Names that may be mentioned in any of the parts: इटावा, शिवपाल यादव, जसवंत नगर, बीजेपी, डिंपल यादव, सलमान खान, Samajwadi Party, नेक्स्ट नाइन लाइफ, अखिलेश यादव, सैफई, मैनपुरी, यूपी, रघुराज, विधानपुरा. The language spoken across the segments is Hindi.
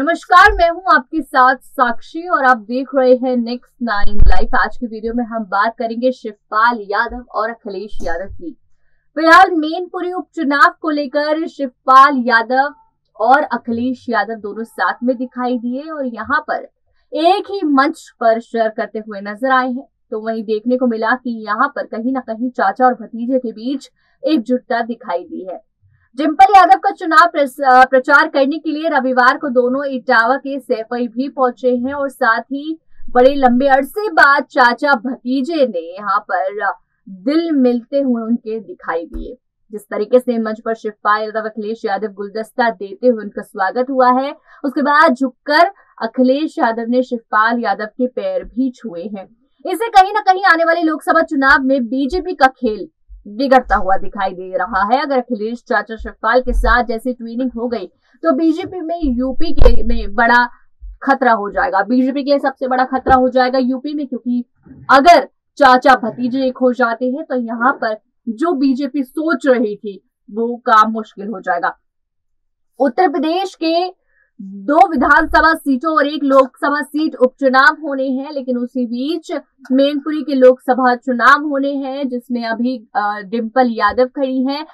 नमस्कार, मैं हूं आपके साथ साक्षी और आप देख रहे हैं नेक्स्ट नाइन लाइफ। आज की वीडियो में हम बात करेंगे शिवपाल यादव और अखिलेश यादव की। फिलहाल मैनपुरी उपचुनाव को लेकर शिवपाल यादव और अखिलेश यादव दोनों साथ में दिखाई दिए और यहां पर एक ही मंच पर शेयर करते हुए नजर आए हैं। तो वहीं देखने को मिला कि यहाँ पर कहीं ना कहीं चाचा और भतीजे के बीच एकजुटता दिखाई दी है। डिंपल यादव का चुनाव प्रचार करने के लिए रविवार को दोनों इटावा के सैफई भी पहुंचे हैं और साथ ही बड़े लंबे अरसे बाद चाचा भतीजे ने यहाँ पर दिल मिलते हुए उनके दिखाई दिए। जिस तरीके से मंच पर शिवपाल यादव अखिलेश यादव गुलदस्ता देते हुए उनका स्वागत हुआ है, उसके बाद झुककर अखिलेश यादव ने शिवपाल यादव के पैर भी छुए हैं। इससे कहीं ना कहीं आने वाले लोकसभा चुनाव में बीजेपी का खेल बिगड़ता हुआ दिखाई दे रहा है। अगर अखिलेश चाचा शिवपाल के साथ जैसी ट्वीनिंग हो गई तो बीजेपी में यूपी के में बड़ा खतरा हो जाएगा, बीजेपी के लिए सबसे बड़ा खतरा हो जाएगा यूपी में, क्योंकि अगर चाचा भतीजे एक हो जाते हैं तो यहाँ पर जो बीजेपी सोच रही थी वो काम मुश्किल हो जाएगा। उत्तर प्रदेश के 2 विधानसभा सीटों और 1 लोकसभा सीट उपचुनाव होने हैं, लेकिन उसी बीच मैनपुरी के लोकसभा चुनाव होने हैं जिसमें अभी डिंपल यादव खड़ी हैं।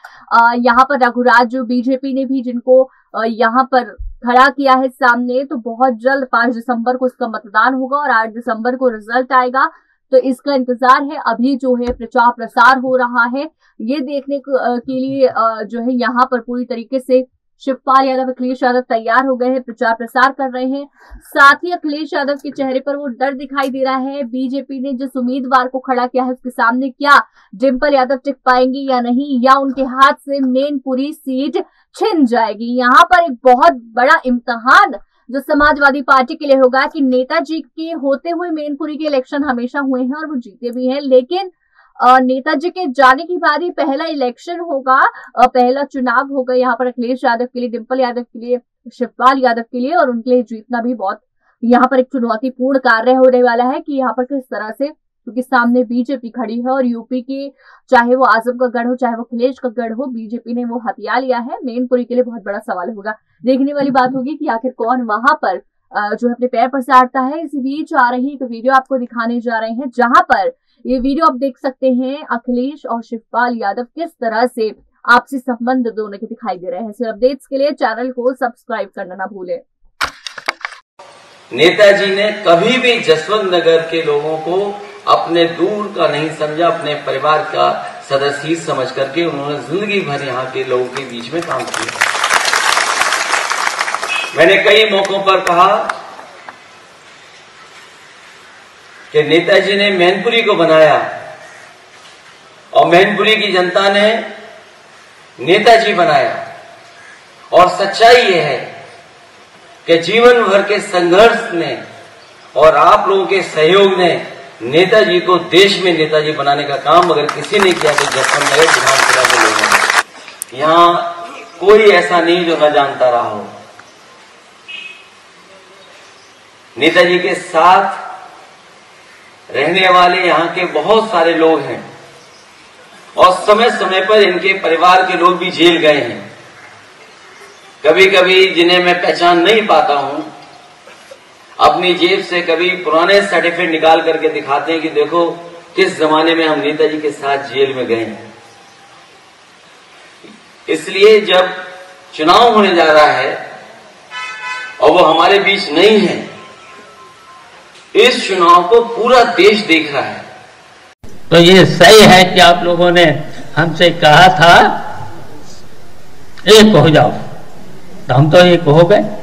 यहाँ पर रघुराज जो बीजेपी ने भी जिनको यहाँ पर खड़ा किया है सामने, तो बहुत जल्द 5 दिसंबर को इसका मतदान होगा और 8 दिसंबर को रिजल्ट आएगा, तो इसका इंतजार है। अभी जो है प्रचार प्रसार हो रहा है, ये देखने के लिए जो है यहाँ पर पूरी तरीके से शिवपाल यादव अखिलेश यादव तैयार हो गए हैं, प्रचार प्रसार कर रहे हैं। साथ ही अखिलेश यादव के चेहरे पर वो डर दिखाई दे रहा है, बीजेपी ने जिस उम्मीदवार को खड़ा किया है उसके सामने क्या डिंपल यादव टिक पाएंगी या नहीं, या उनके हाथ से मैनपुरी सीट छिन जाएगी। यहाँ पर एक बहुत बड़ा इम्तिहान जो समाजवादी पार्टी के लिए होगा कि नेताजी के होते हुए मैनपुरी के इलेक्शन हमेशा हुए हैं और वो जीते भी हैं, लेकिन नेताजी के जाने के बाद ही पहला इलेक्शन होगा, पहला चुनाव होगा यहाँ पर अखिलेश यादव के लिए, डिंपल यादव के लिए, शिवपाल यादव के लिए, और उनके लिए जीतना भी बहुत यहाँ पर एक चुनौतीपूर्ण कार्य होने वाला है कि यहाँ पर किस तरह से, क्योंकि सामने बीजेपी खड़ी है और यूपी के चाहे वो आजम का गढ़ हो चाहे वो अखिलेश का गढ़ हो, बीजेपी ने वो हथियार लिया है। मैनपुरी के लिए बहुत बड़ा सवाल होगा, देखने वाली बात होगी कि आखिर कौन वहां पर जो अपने पैर पसारता है। इसी बीच आ रही एक वीडियो आपको दिखाने जा रहे हैं, जहां पर ये वीडियो आप देख सकते हैं अखिलेश और शिवपाल यादव किस तरह से आपसी संबंध दोनों के दिखाई दे रहे हैं। सिर्फ अपडेट्स के लिए चैनल को सब्सक्राइब करना ना भूलें। नेताजी ने कभी भी जसवंत नगर के लोगों को अपने दूर का नहीं समझा, अपने परिवार का सदस्य ही समझ करके उन्होंने जिंदगी भर यहाँ के लोगों के बीच में काम किया। मैंने कई मौकों पर कहा कि नेताजी ने मैनपुरी को बनाया और मैनपुरी की जनता ने नेताजी बनाया, और सच्चाई यह है कि जीवन भर के संघर्ष ने और आप लोगों के सहयोग ने नेताजी को देश में नेताजी बनाने का काम अगर किसी ने किया तो जसवंत नगर विधानपुरा के लोग। यहाँ कोई ऐसा नहीं जो न जानता रहा हो। नेताजी के साथ रहने वाले यहाँ के बहुत सारे लोग हैं और समय समय पर इनके परिवार के लोग भी जेल गए हैं। कभी कभी जिन्हें मैं पहचान नहीं पाता हूं, अपनी जेब से कभी पुराने सर्टिफिकेट निकाल करके दिखाते हैं कि देखो किस जमाने में हम नेताजी के साथ जेल में गए हैं। इसलिए जब चुनाव होने जा रहा है और वो हमारे बीच नहीं है, इस चुनाव को पूरा देश देख रहा है। तो ये सही है कि आप लोगों ने हमसे कहा था एक हो जाओ, तो हम तो एक हो गए।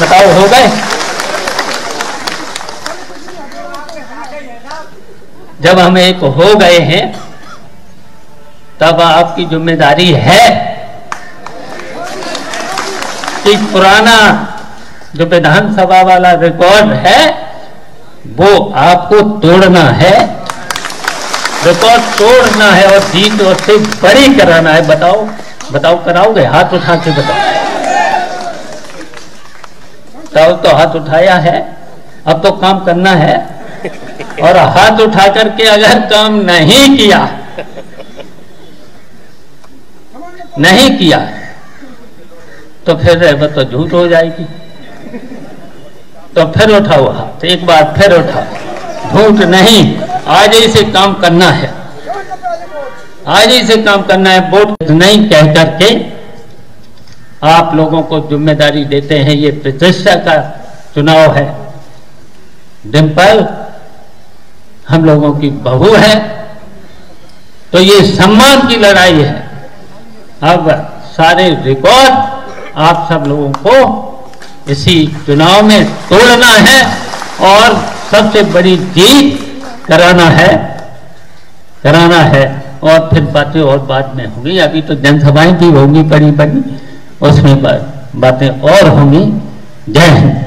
बताओ हो गए? जब हम एक हो गए हैं तब आपकी जिम्मेदारी है कि पुराना जो विधानसभा वाला रिकॉर्ड है वो आपको तोड़ना है, रिकॉर्ड तोड़ना है और जीत और से बड़ी कराना है। बताओ बताओ कराओगे? हाथ उठा के बताओ। तब तो हाथ उठाया है, अब तो काम करना है। और हाथ उठा करके अगर काम नहीं किया तो फिर रहमत तो झूठ हो जाएगी। तो फिर उठाओ हाथ, एक बार फिर उठाओ, झूठ नहीं, आज ही से काम करना है, आज ही से काम करना है। वोट नहीं कह करके आप लोगों को जिम्मेदारी देते हैं, ये प्रतिष्ठा का चुनाव है। डिंपल हम लोगों की बहू है, तो ये सम्मान की लड़ाई है। अब सारे रिकॉर्ड आप सब लोगों को इसी चुनाव में तोड़ना है और सबसे बड़ी जीत कराना है, कराना है। और फिर बातें और बाद में होंगी, अभी तो जनसभाएं भी होंगी बड़ी बड़ी, उसमें बातें और होंगी। जय हिंद।